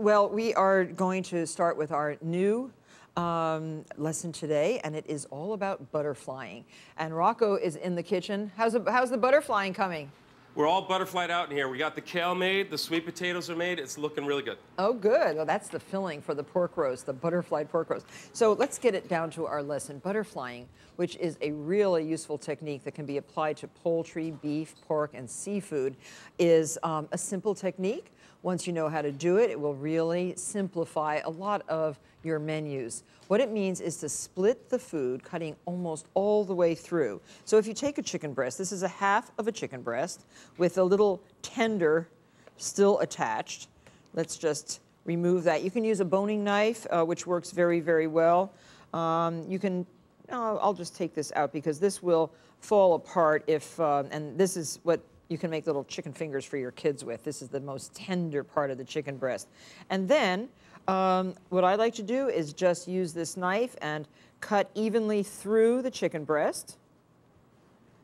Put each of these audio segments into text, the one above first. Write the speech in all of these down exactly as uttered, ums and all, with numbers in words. Well, we are going to start with our new um, lesson today, and it is all about butterflying. And Rocco is in the kitchen. How's the, how's the butterflying coming? We're all butterflied out in here. We got the kale made, the sweet potatoes are made. It's looking really good. Oh, good. Well, that's the filling for the pork roast, the butterflied pork roast. So let's get it down to our lesson, butterflying, which is a really useful technique that can be applied to poultry, beef, pork, and seafood, is um, a simple technique. Once you know how to do it, it will really simplify a lot of your menus. What it means is to split the food, cutting almost all the way through. So if you take a chicken breast, this is a half of a chicken breast with a little tender still attached. Let's just remove that. You can use a boning knife, uh, which works very, very well. Um, you can, uh, I'll just take this out because this will fall apart if, uh, and this is what you can make little chicken fingers for your kids with. This is the most tender part of the chicken breast. And then um, what I like to do is just use this knife and cut evenly through the chicken breast,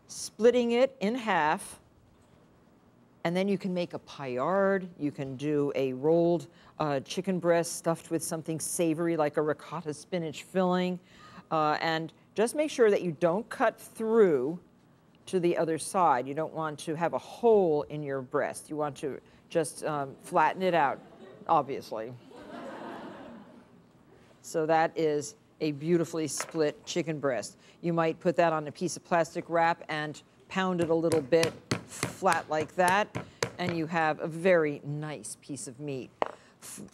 splitting it in half. And then you can make a paillard. You can do a rolled uh, chicken breast stuffed with something savory like a ricotta spinach filling. Uh, and just make sure that you don't cut through to the other side. You don't want to have a hole in your breast. You want to just um, flatten it out, obviously. So that is a beautifully split chicken breast. You might put that on a piece of plastic wrap and pound it a little bit flat like that, and you have a very nice piece of meat.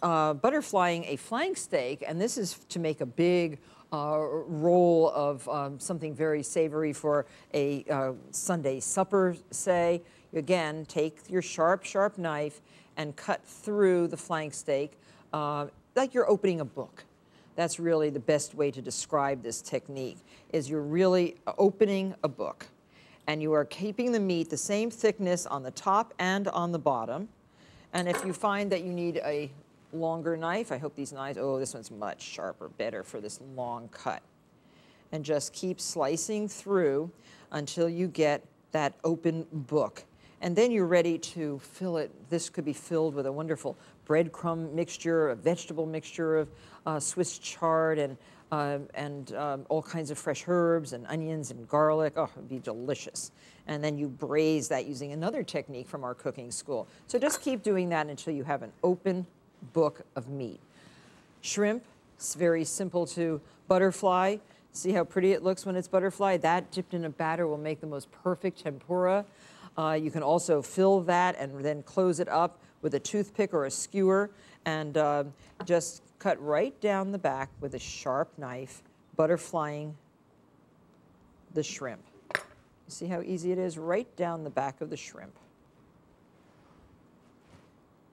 Uh, butterflying a flank steak, and this is to make a big Uh, roll of um, something very savory for a uh, Sunday supper, say. Again, take your sharp, sharp knife and cut through the flank steak uh, like you're opening a book. That's really the best way to describe this technique, is you're really opening a book. And you are keeping the meat the same thickness on the top and on the bottom. And if you find that you need a longer knife. I hope these knives, oh, this one's much sharper, better for this long cut. And just keep slicing through until you get that open book. And then you're ready to fill it. This could be filled with a wonderful breadcrumb mixture, a vegetable mixture of uh, Swiss chard and, uh, and um, all kinds of fresh herbs and onions and garlic. Oh, it'd be delicious. And then you braise that using another technique from our cooking school. So just keep doing that until you have an open book of meat. Shrimp, it's very simple to butterfly. See how pretty it looks when it's butterfly? That dipped in a batter will make the most perfect tempura. Uh, you can also fill that and then close it up with a toothpick or a skewer and uh, just cut right down the back with a sharp knife, butterflying the shrimp. See how easy it is? Right down the back of the shrimp.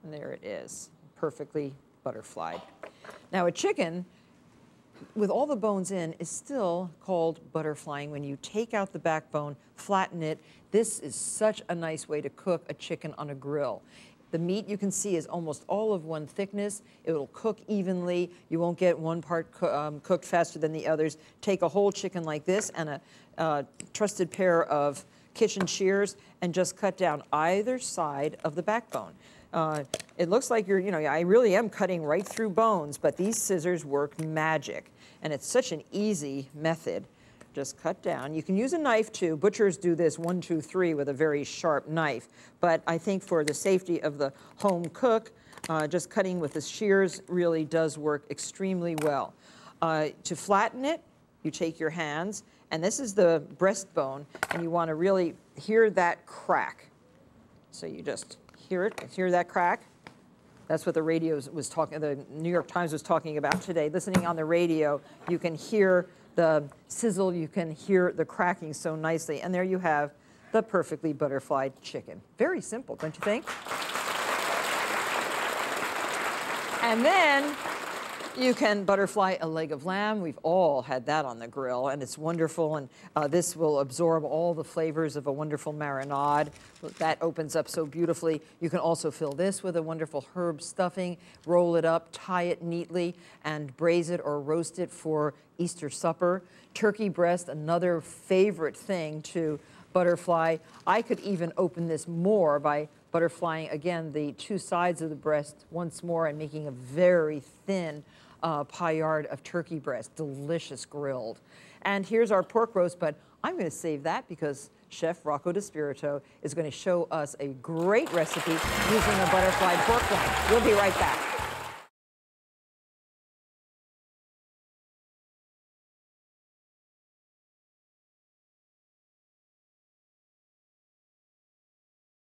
And there it is. Perfectly butterflied. Now a chicken with all the bones in is still called butterflying. When you take out the backbone, flatten it, this is such a nice way to cook a chicken on a grill. The meat you can see is almost all of one thickness. It'll cook evenly. You won't get one part co um, cooked faster than the others. Take a whole chicken like this and a uh, trusted pair of kitchen shears and just cut down either side of the backbone. Uh, it looks like you're, you know, I really am cutting right through bones, but these scissors work magic. And it's such an easy method. Just cut down. You can use a knife too. Butchers do this one, two, three with a very sharp knife. But I think for the safety of the home cook, uh, just cutting with the shears really does work extremely well. Uh, to flatten it, you take your hands, and this is the breastbone, and you want to really hear that crack. So you just Hear it? Hear that crack? That's what the radio was talking. The New York Times was talking about today. Listening on the radio, you can hear the sizzle. You can hear the cracking so nicely. And there you have the perfectly butterflied chicken. Very simple, don't you think? And then you can butterfly a leg of lamb. We've all had that on the grill, and it's wonderful. And uh, this will absorb all the flavors of a wonderful marinade. That opens up so beautifully. You can also fill this with a wonderful herb stuffing, roll it up, tie it neatly, and braise it or roast it for Easter supper. Turkey breast, another favorite thing to butterfly. I could even open this more by butterflying, again, the two sides of the breast once more and making a very thin uh, paillard of turkey breast, delicious grilled. And here's our pork roast, but I'm going to save that because Chef Rocco DiSpirito is going to show us a great recipe using a butterfly pork loin. We'll be right back.